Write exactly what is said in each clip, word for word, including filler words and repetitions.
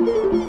Hey! Hmm. Hmm.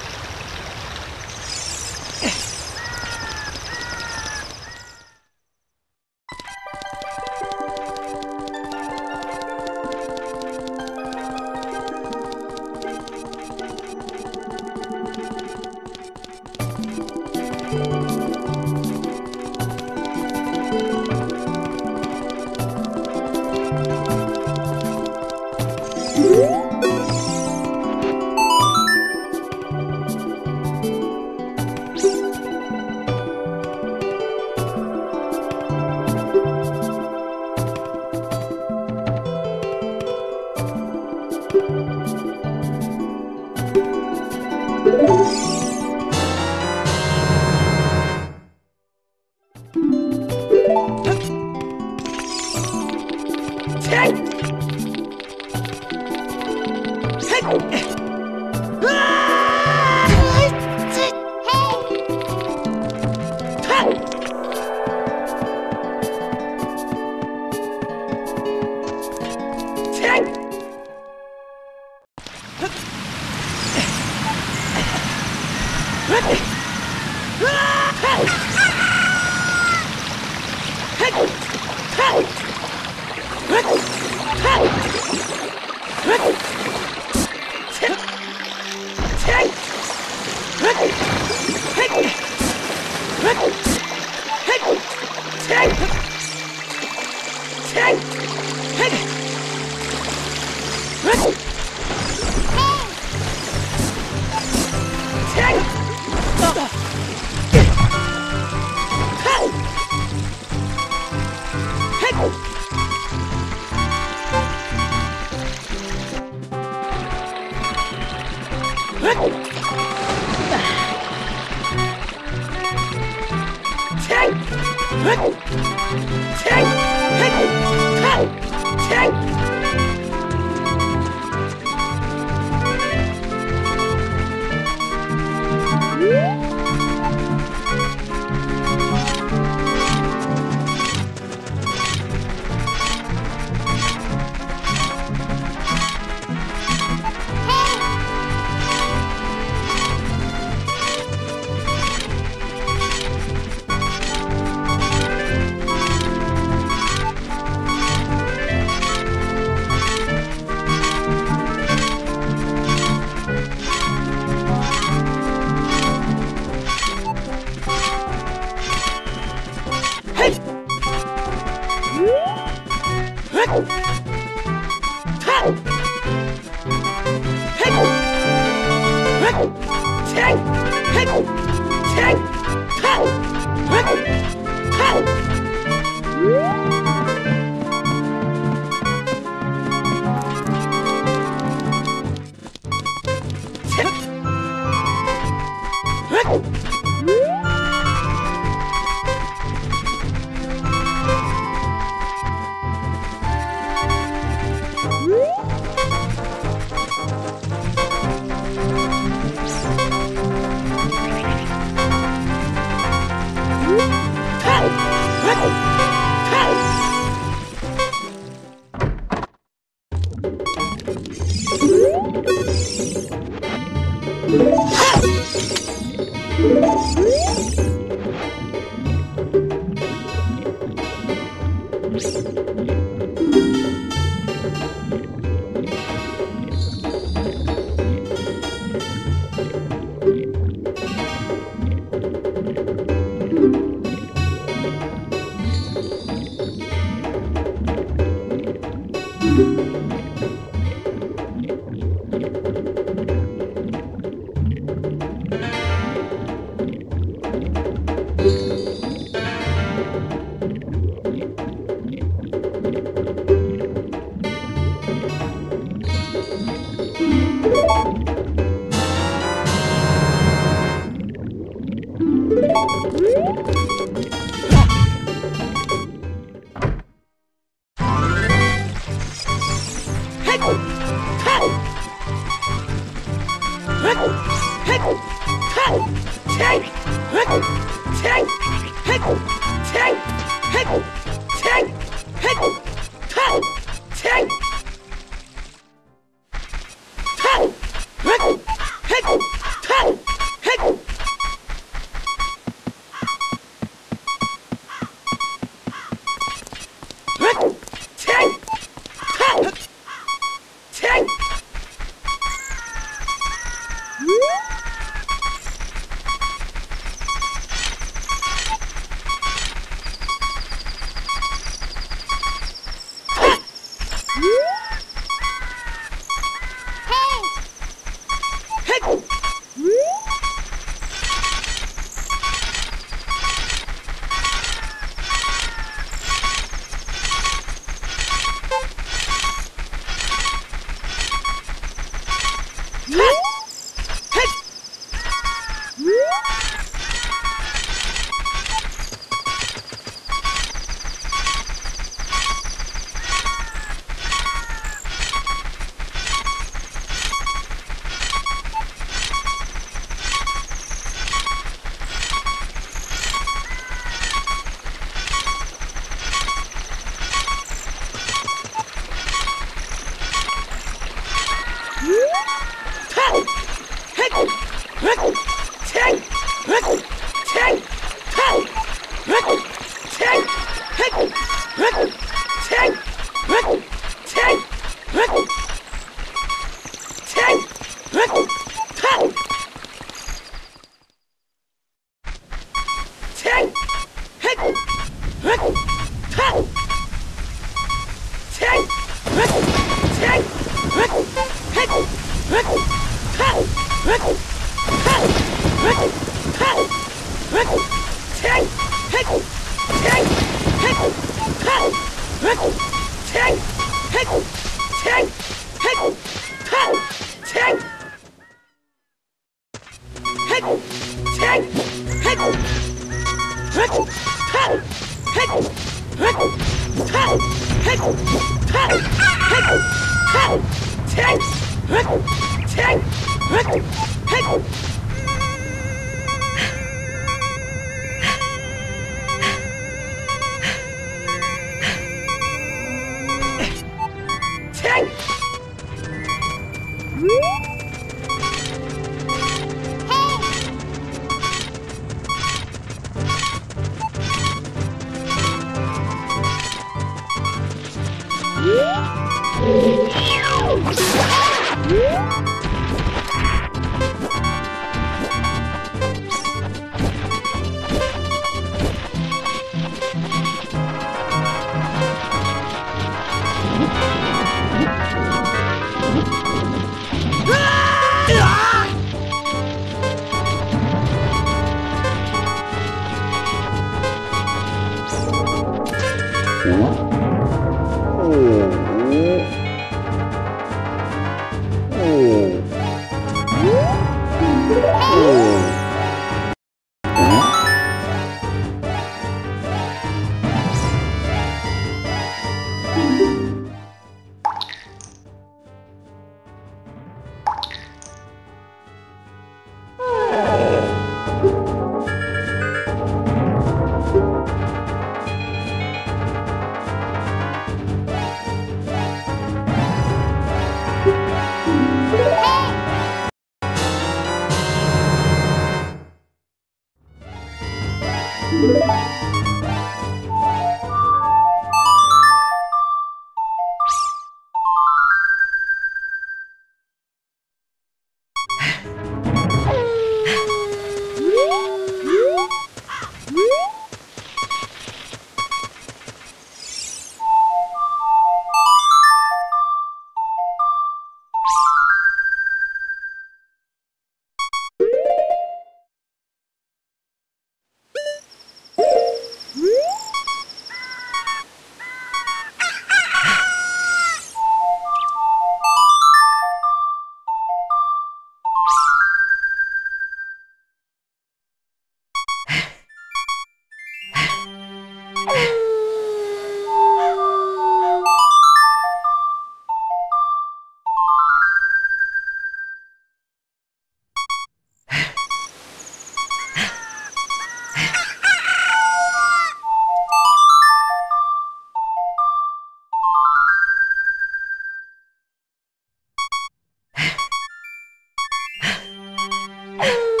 You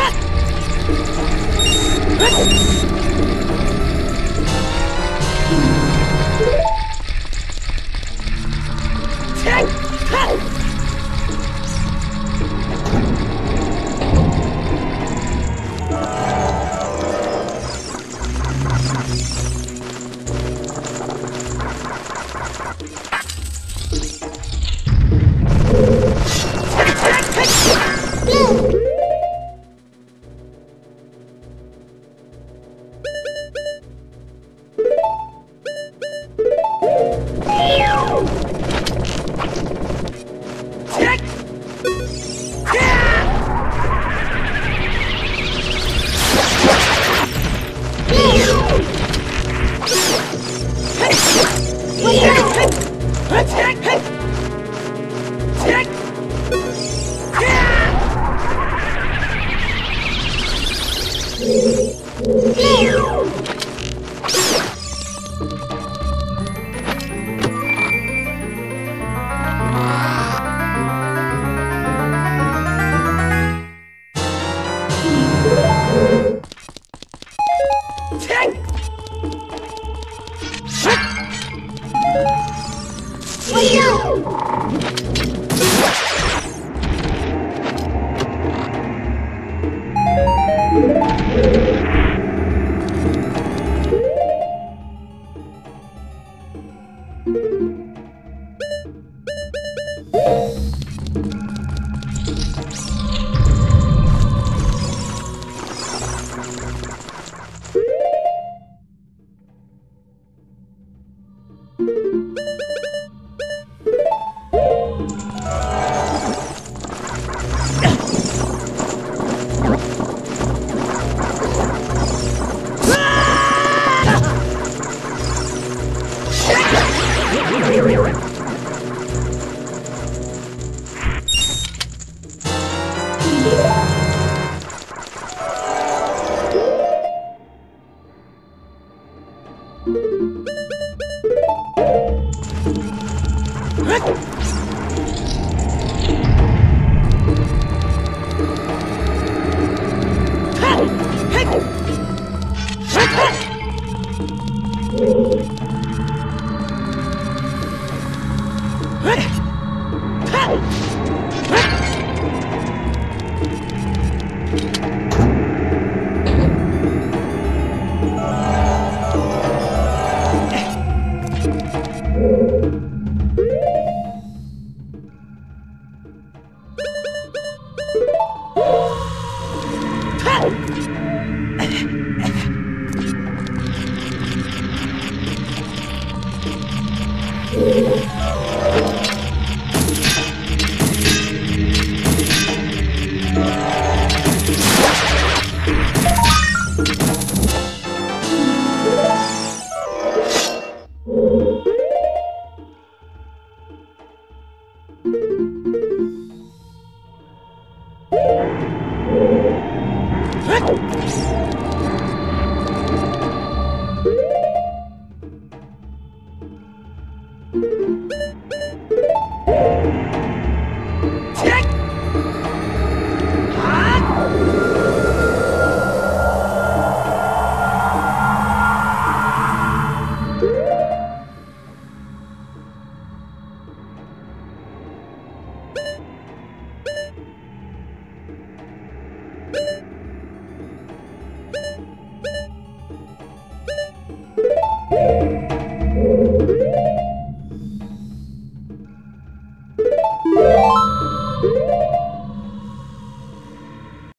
Ha!